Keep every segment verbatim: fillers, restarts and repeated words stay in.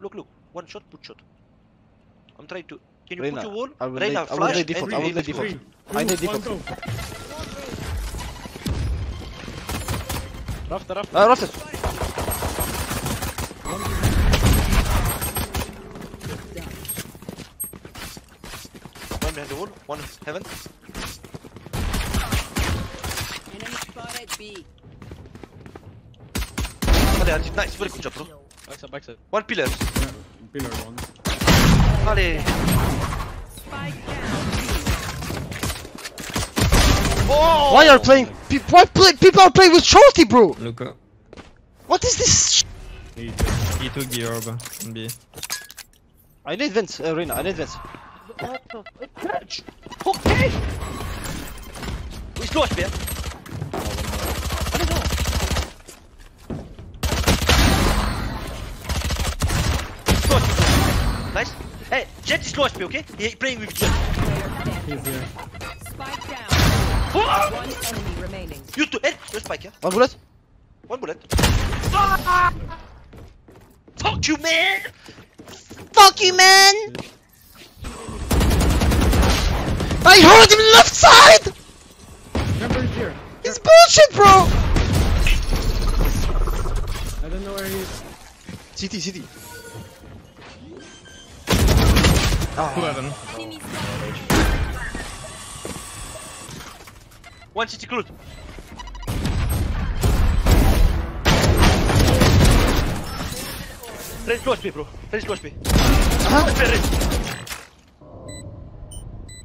Look, look. One shot, put shot. I'm trying to. Can you Reina, put your wall? I will Reina, lay, flash. I will default. I will lay default. I need default. Rafter, Rafter. Uh, Rafter. One behind the wall. One heaven. Enemy spotted B. Nice, very good job, bro. Backside, backside. One pillar. Yeah, pillar one. Allez. Oh! Why are playing? Pe why play people are playing with shorty, bro? Look up. What is this? He took, he took the orb on B. I need vents, uh, Reina. I need vents. Okay. He's low H P. I don't know. Nice. Hey, Jet is low H P, okay? He's playing with Jet. He's here. Spike down. Oh! One enemy remaining. You two, hey, you spike, yeah? One bullet. One bullet. Ah! Fuck you, man! Fuck you, man! I heard him left side! Remember he's here. It's bullshit, bro! I don't know where he is. C T, C T. eleven. One city clue. Raise close me, bro. Raise close me.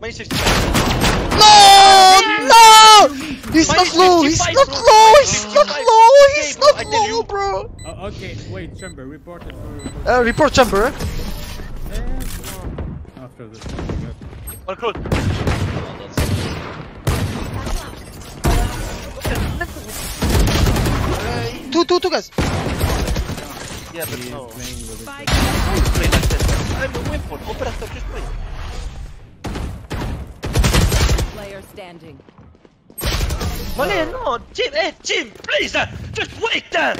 My sixty. No! No! He's not low! He's not low! He's not low! He's not low, bro! Uh, okay, wait, chamber, report it for uh, report chamber. This one close. Uh, two, two, two guys. Yeah, but he no. Play like this. I'm a weapon. Operator, just play. Player standing. Money, no, Jim, hey, Jim, please, uh, just wait there.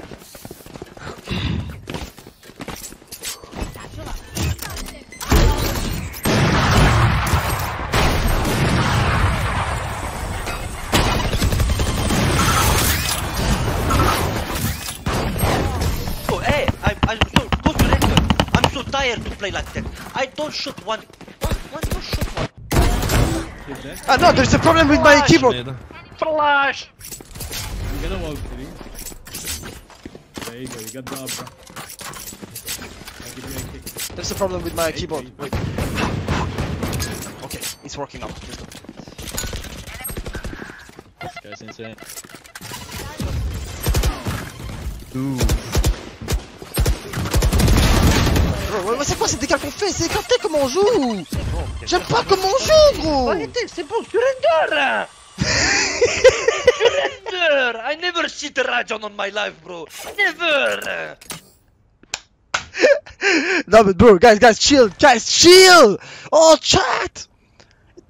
To play like that, I don't shoot one. One, one, don't shoot one. Ah no, there's a problem with my keyboard. Flash. I'm gonna walk through. There you go, you got the up, bro. There's a problem with my keyboard. Wait. Okay, it's working now. Let's go. This guy's insane. Ooh. C'est quoi ces dégâts qu'on fait? C'est écarté comment on joue! J'aime pas comment on joue, gros! Arrêtez, c'est bon, surrender! Surrender! I never see the Rajon on my life, bro! Never! No, but bro, guys, guys, chill! Guys, chill! Oh, chat!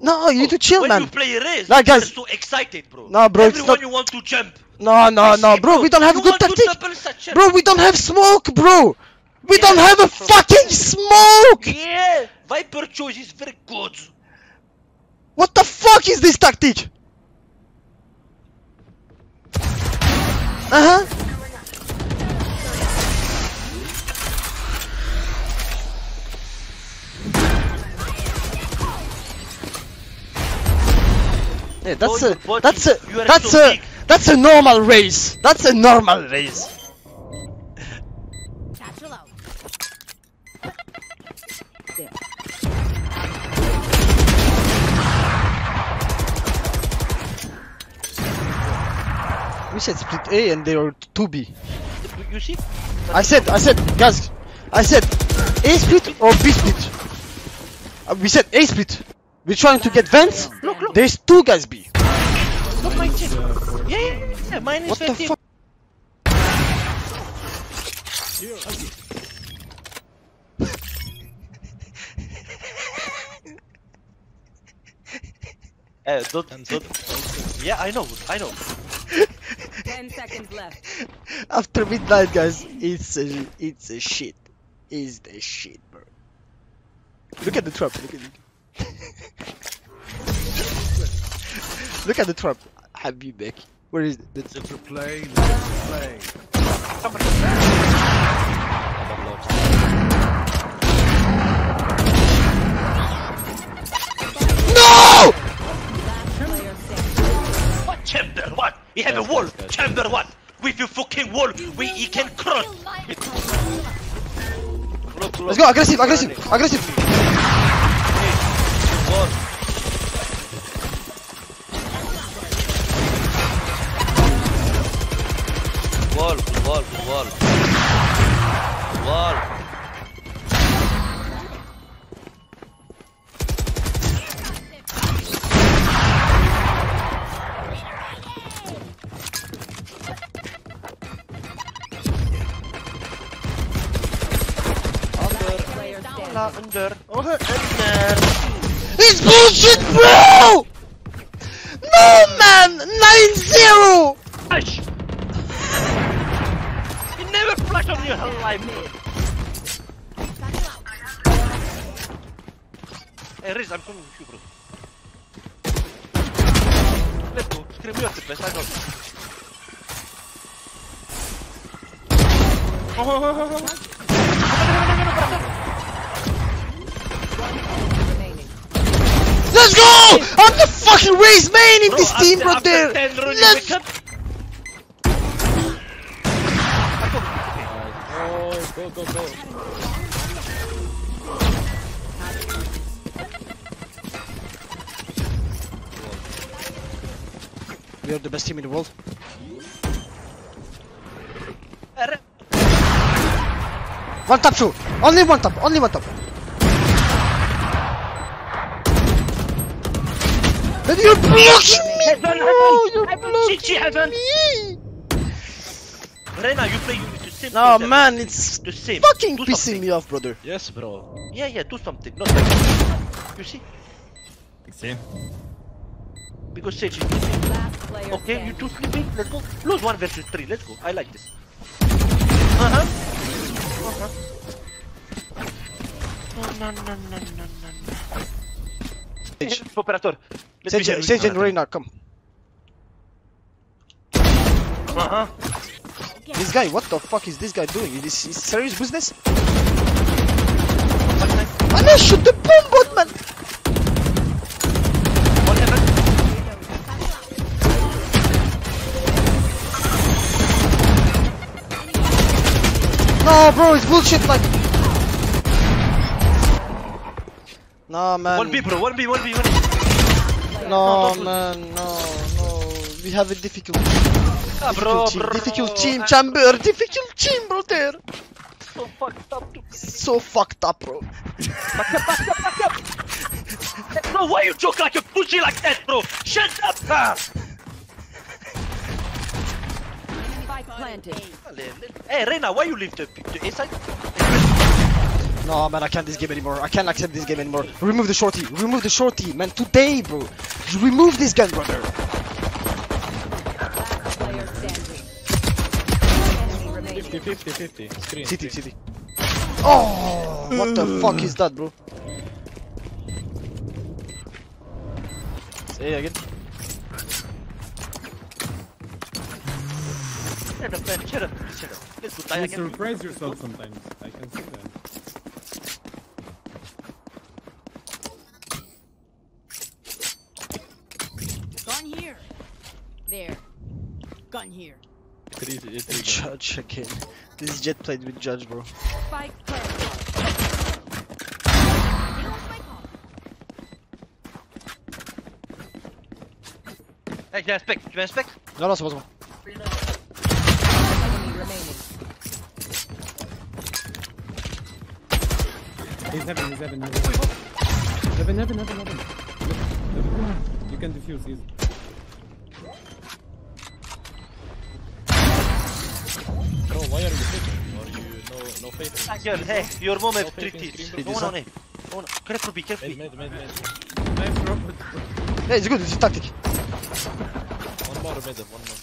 No, you need to chill, man! When you play Raze, you're just so excited, bro! No, bro, it's not... Everyone you want to jump! No, no, no, bro, we don't have good tactics! Bro, we don't have smoke, bro! We yeah, don't have a fucking smoke! Yeah! Viper choice is very good! What the fuck is this tactic? Uh-huh! Yeah, that's a... That's a... That's a... That's a normal race! That's a normal race! We said split A and they are two B. You see? I said, I said, guys, I said A split or B split. Uh, we said A split. We're trying to get vents. Look, look. There's two guys B. Look, my team. Yeah, yeah, yeah. Mine is what the fuck? Uh, don't, don't. Yeah, I know, I know. ten seconds left. After midnight, guys, it's a, it's a shit. is the shit, bro. Look at the trap. Look at the, look at the trap. Have you back? Where is it? Let's play. Let's play. Somebody no! What chamber? What? He have that's a wall. That's chamber that's what? With your fucking wall, we he can cross. Let's go aggressive, aggressive, aggressive. Wall, wall, wall, wall. Under, under, under. It's bullshit, bro! No, man! nine zero! Flash! You never flash on your whole life, bro. Hey, Riz, I'm coming with you, bro. Let's go. Scream me off the place, I got you. Oh, oh, oh, oh, oh. Let's go! I'm the fucking RAZE main in bro, this team, bro. There. Let's. Oh, go, go, go. We are the best team in the world. One tap shoot. Only one tap. Only one tap. And you're blocking me, bro! You're blocking me! Rena, you play with the same. No, man, it's the same. Fucking do pissing something. Me off, brother. Yes, bro. Yeah, yeah, do something. Not like you see? Same. Because Sage is the same. Okay, you two sleeping? Let's go. Lose one versus three. Let's go. I like this. Uh-huh. Uh-huh. No, no, no, no, no, no, no. Operator, Sage and Reyna, come. Uh huh. This guy, what the fuck is this guy doing? Is this is serious business? I know, shoot the bomb, bot man. What happened? No, bro, it's bullshit. Like. No man. one B bro, one B, one B, one B. No, no man, no, no. We have a difficult, ah, difficult bro, bro. Difficult team, chamber, difficult team, bro, there. So fucked up. So fucked up, bro. Back up, back up, back up. No, why you joke like a pussy like that, bro? Shut up, huh? Hey, Reyna, why you leave the, the inside? No man, I can't this game anymore. I can't accept this game anymore. Remove the shorty. Remove the shorty, man. Today, bro. Remove this gun, brother. fifty, fifty, fifty. Screen. City, city. Oh, what the fuck is that, bro? Say again. Shut up, man. Shut up. Shut up. Let's go. You surprise yourself sometimes. I can see that. There, gun here. It is, it is, it is. Judge again. This is Jet played with Judge, bro. Spike player. Hey, can I spec? Can I spec? No, no, it's possible. Reload. Enemy remaining. He's heaven, he's heaven, he's heaven. Heaven, heaven, heaven, heaven. You can defuse, easy. Why are you faking? Or you no no faking? Angel, hey, your mom have three teeth. No one on it. No one. Careful, be careful. Made, made, made. Nice robot. Hey, it's good. It's a tactic. One more made, one more.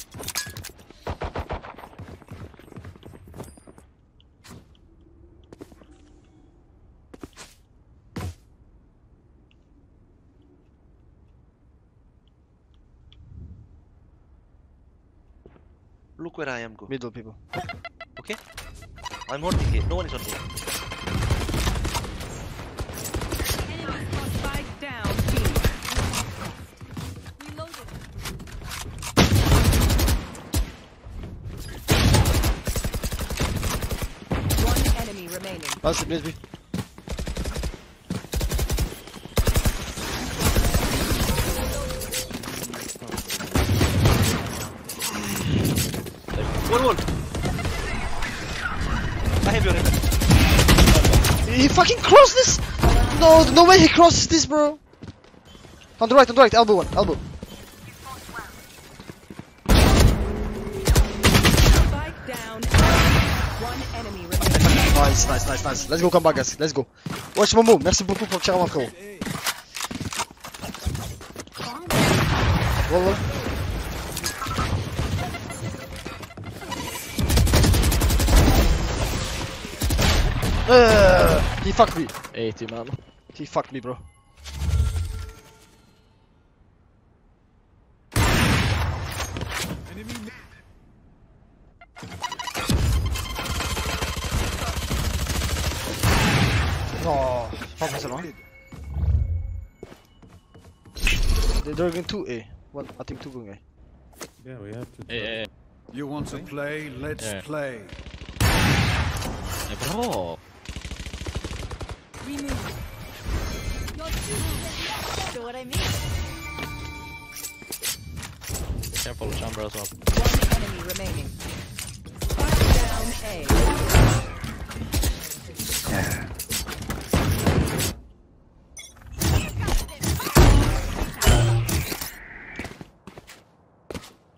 Look where I am, go. Middle people. Okay? I'm holding here, no one is on here. That's it, Brisby. One, one. I have your head. He fucking crossed this! No, no way he crosses this, bro. On the right, on the right, elbow one, elbow. Nice, nice, nice, nice. Let's go, come back, guys. Let's go. Watch my move. Merci beaucoup pour le tir avant, frérot. Voilà. Uh, he fucked me. eighty, man. He fucked me, bro. Oh, fuck myself, huh? They're going two A. One, I think two going A. Yeah, we have to. Hey, you want to play? Let's yeah. play. Hey, bro. We move. Not too much. Do what I mean. Careful, Chambra as well. One enemy remaining. Five down A. Yeah.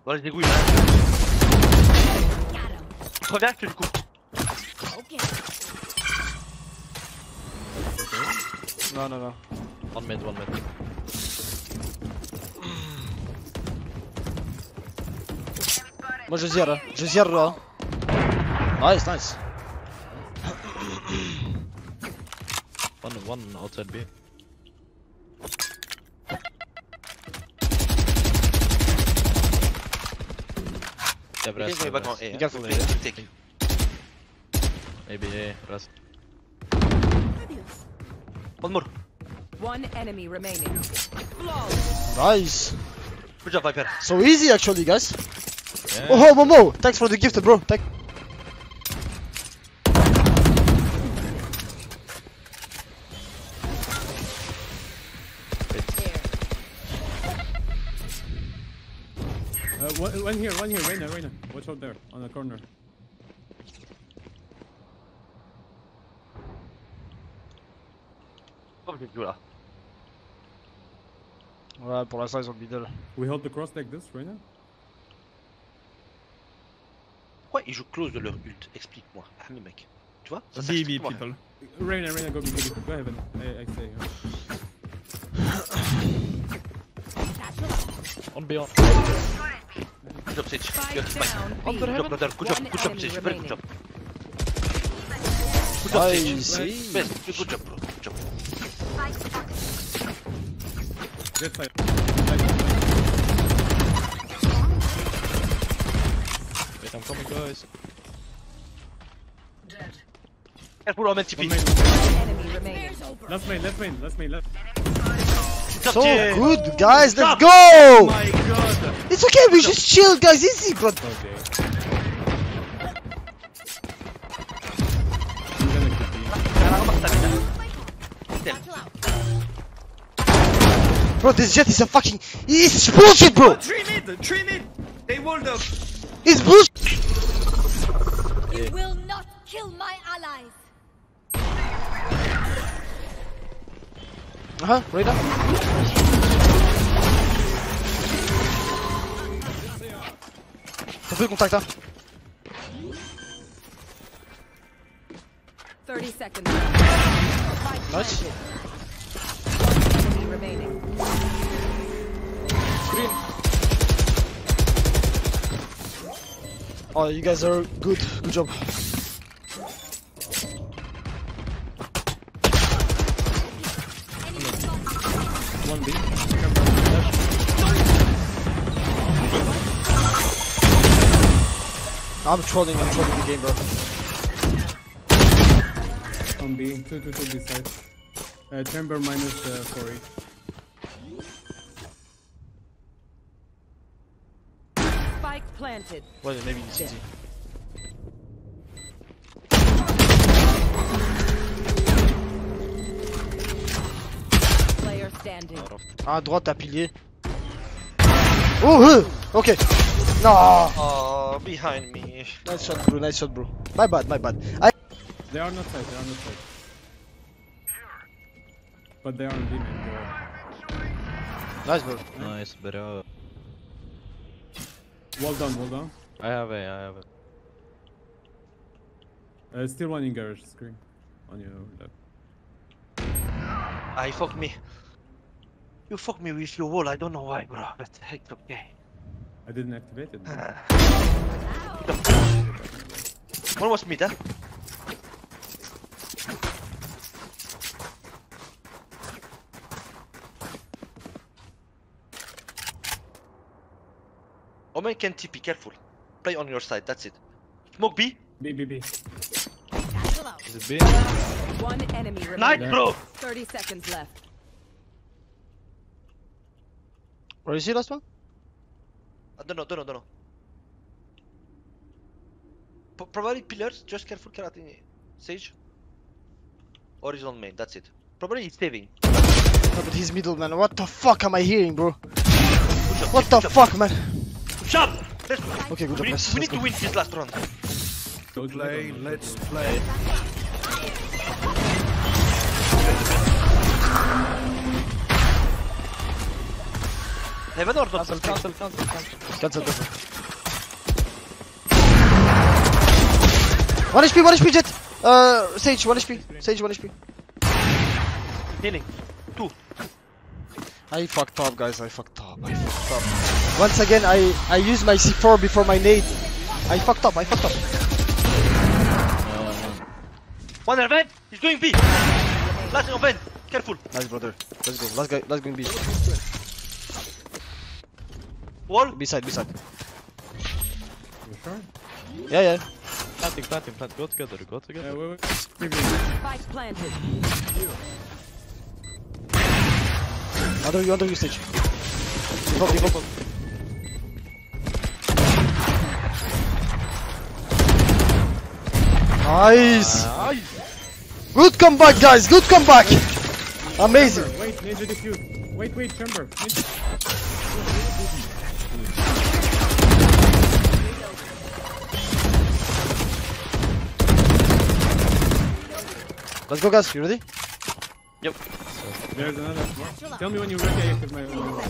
Voilà, je dégouille. Reviens, je te le coupe. Okay. Non, non, non. One minute, one minute. Moi je zire, je zire là. Nice, nice. one, one outside B. He's going back on A. Careful, yeah. Take. Maybe A, rest. One more. One enemy remaining. Nice. Good job, Viper. So easy, actually, guys. Yeah. Oh, Momo! Oh, oh, oh. Thanks for the gift, bro. Thank. Uh, one, one here, one here, right now, right now. Watch out there, on the corner. Ouais, pour l'instant, ils ont le middle. We hold the cross like this, right now. Pourquoi ils jouent close de leur ult? Explique-moi, ah, le mec. Tu vois? B B people. Right now, right now, go, go, go, go, heaven. I, I say. On B, on. Good job, Sage. Good job, brother. Good job, good job, Sage. Very good job. Good job, Sage. Best. Good job, bro. Good job. Good fight. Wait, I'm coming, guys. Careful, I'm L T P. Left main, left main, left main, left. So good, guys. Let's go. Oh my god. It's okay. We just chill, guys. Easy, bro. Okay. Bro, this jet is a fucking. It's bullshit, bro. Three mid, three mid. They hold up. It's bullshit. It will not kill my allies. Uh huh, right up. T'as fait le contact, hein? thirty seconds. Nice. Oh, you guys are good. Good job. One B. I'm trolling, I'm trolling the game, bro. On B, two two two B side. Uh, chamber minus uh, four each. Spike planted. Well, maybe it's easy. Player standing. À droite, à pilier. Oh, okay. No. Oh, behind me. Nice shot, bro. Nice shot, bro. My bad, my bad. I they are not side. They are not side. But they are in demon. Nice, bro. Nice, bro. Well done, well done. I have it, I have it. Uh, still one in garage screen. On your left. I fucked me. You fucked me with your wall, I don't know why, bro, but it's okay. I didn't activate it. Uh, one was mid, huh? Omen can T P, careful. Play on your side, that's it. Smoke B. B, B, B. Is it B? One enemy remaining. Nice, bro! thirty seconds left. Where is he, last one? I don't know, don't know, don't know. P probably pillars, just careful, Keratin. Sage. Or he's on main, that's it. Probably he's saving. No, but he's middle, man. What the fuck am I hearing, bro? What the fuck, man? Shut up! Let's go. Okay, good we job, need, we need go. to win this last round. Don't play, let's play. Heaven or not? Cancel, cancel, cancel, cancel. Cancel, cancel. one H P, one H P, Jet! Uh, Sage, one H P. Sage, one H P. Healing. Two. I fucked up, guys, I fucked up, I fucked up. Once again, I, I used my C four before my nade. I fucked up, I fucked up. Uh, one event, he's doing B. Last event, careful. Nice, brother. Let's go, let's go, let's go in B. Wall? Beside, beside. You sure? Yeah, yeah. Planting, planting, planting. Go together, go together. Yeah, wait, wait. Fight planted. Under you, under you, Stitch. Default, default. Nice! Uh, good comeback, guys! Good comeback! Amazing! Chamber. Wait, need to defuse. Wait, wait, chamber. Let's go, guys. You ready? Yep. There's another one. Tell me when you're ready. I active my own wall.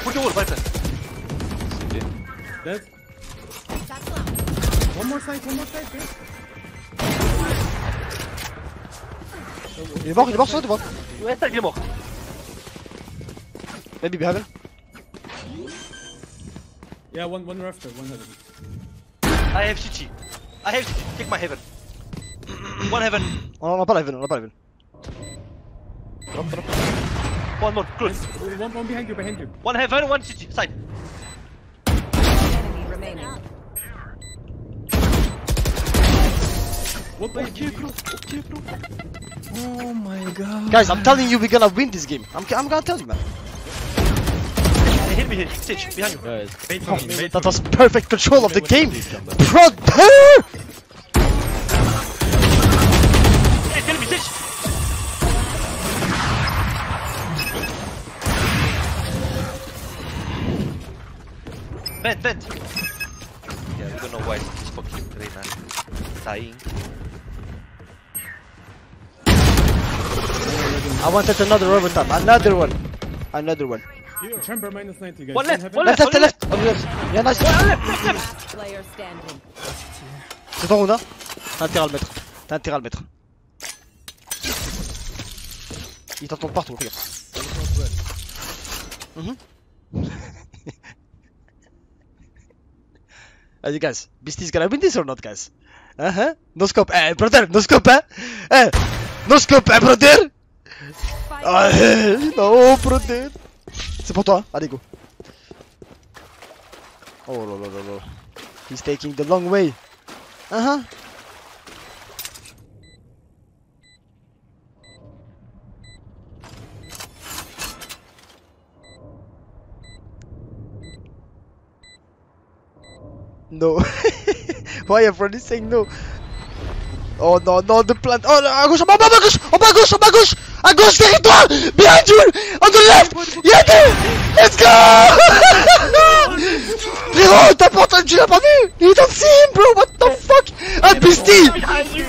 Put the wall, right there. Dead. One more side, one more side, please. Il est mort, il est mort sur toi. Ouais, ça, il est mort. Maybe behind him. Yeah, one, one rafter, one heaven. I have C T. I have to take my heaven. One heaven. Oh, no, not heaven, not heaven. Drop, drop. One more, good. One, one behind you, behind you. One heaven, one C T, side. Enemy remaining. What the fuck? Oh my god. Guys, I'm telling you, we're gonna win this game. I'm, I'm gonna tell you, man. Hit me here, Stitch, behind you. Guys, oh, me, that was perfect control of the game! Brother! Hey, kill me, Stitch! Vent, vent! Yeah, we don't know why this fucking trainer is dying. I wanted another overtime, another one! Another one. Chamber minus ninety, guys. One left, one left, left, one left, left, left, left, left. Yeah, nice. One left, left, left. Player standing. C'est ton round, hein? T'as intérêt à le mettre. T'as intérêt à le mettre. Il t'entend partout, regarde. Mm-hmm. Hey, you guys, Beastie's gonna win this or not, guys? Uh huh. No scope, eh, brother, no scope, eh? Eh, no scope, eh, brother? Ah, eh, no, brother. C'est pour toi, allez go. Oh, no, no, no, no. He's taking the long way. Uh-huh. No. Why everyone is saying no? Oh no, no, the plant. Oh, Agus, oh, Agus, oh, Agus, oh, Agus, Agus, derrière toi, behind you, on the left. Yeti, let's go. Frérot, t'as pas entendu, tu l'as pas vu? You don't see him, bro. What the fuck? I'm beastie.